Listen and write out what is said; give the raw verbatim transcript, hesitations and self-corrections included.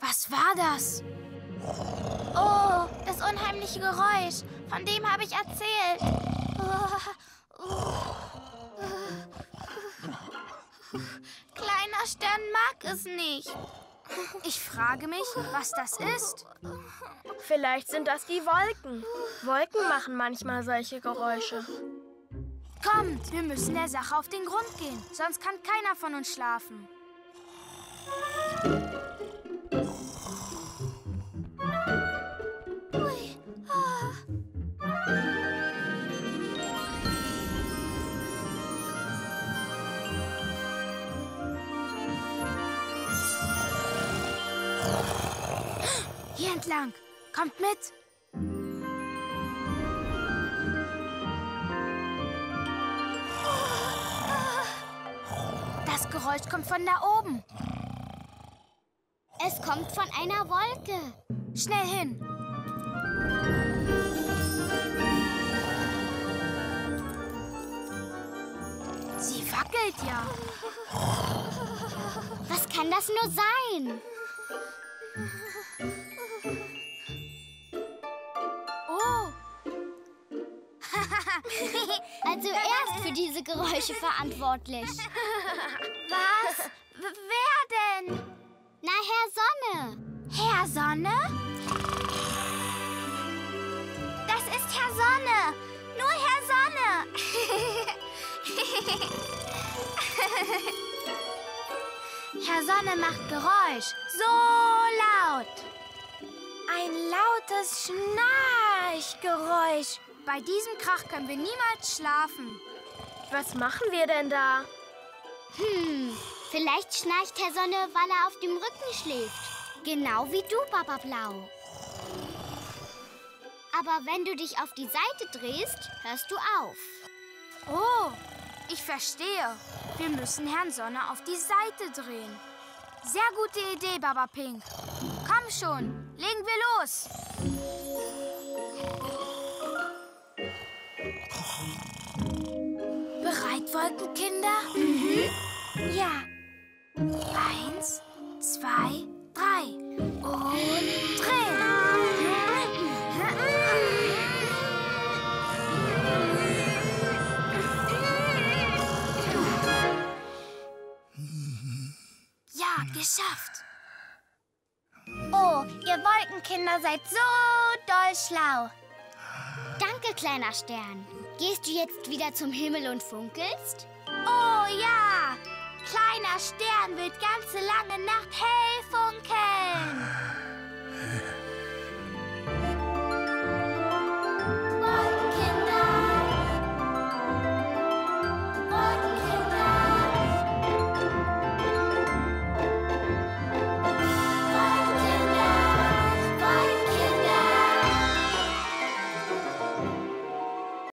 Was war das? Oh, das unheimliche Geräusch. Von dem habe ich erzählt. Kleiner Stern mag es nicht. Ich frage mich, was das ist. Vielleicht sind das die Wolken. Wolken machen manchmal solche Geräusche. Kommt, wir müssen der Sache auf den Grund gehen. Sonst kann keiner von uns schlafen. Hier entlang. Kommt mit. Das Geräusch kommt von da oben. Es kommt von einer Wolke. Schnell hin. Sie wackelt ja. Was kann das nur sein? Also erst für diese Geräusche verantwortlich. Was? Wer denn? Na, Herr Sonne. Herr Sonne? Das ist Herr Sonne. Nur Herr Sonne. Herr Sonne macht Geräusch. So laut. Ein lautes Schnarchgeräusch. Bei diesem Krach können wir niemals schlafen. Was machen wir denn da? Hm, vielleicht schnarcht Herr Sonne, weil er auf dem Rücken schläft. Genau wie du, Papa Blau. Aber wenn du dich auf die Seite drehst, hörst du auf. Oh, ich verstehe. Wir müssen Herrn Sonne auf die Seite drehen. Sehr gute Idee, Baba Pink. Komm schon, legen wir los. Bereit, Wolkenkinder? Mhm. Ja. Eins, zwei, drei. Und drehen. Ja, geschafft. Oh, ihr Wolkenkinder seid so doll schlau. Danke, kleiner Stern. Gehst du jetzt wieder zum Himmel und funkelst? Oh ja! Kleiner Stern wird ganze lange Nacht hell funkeln.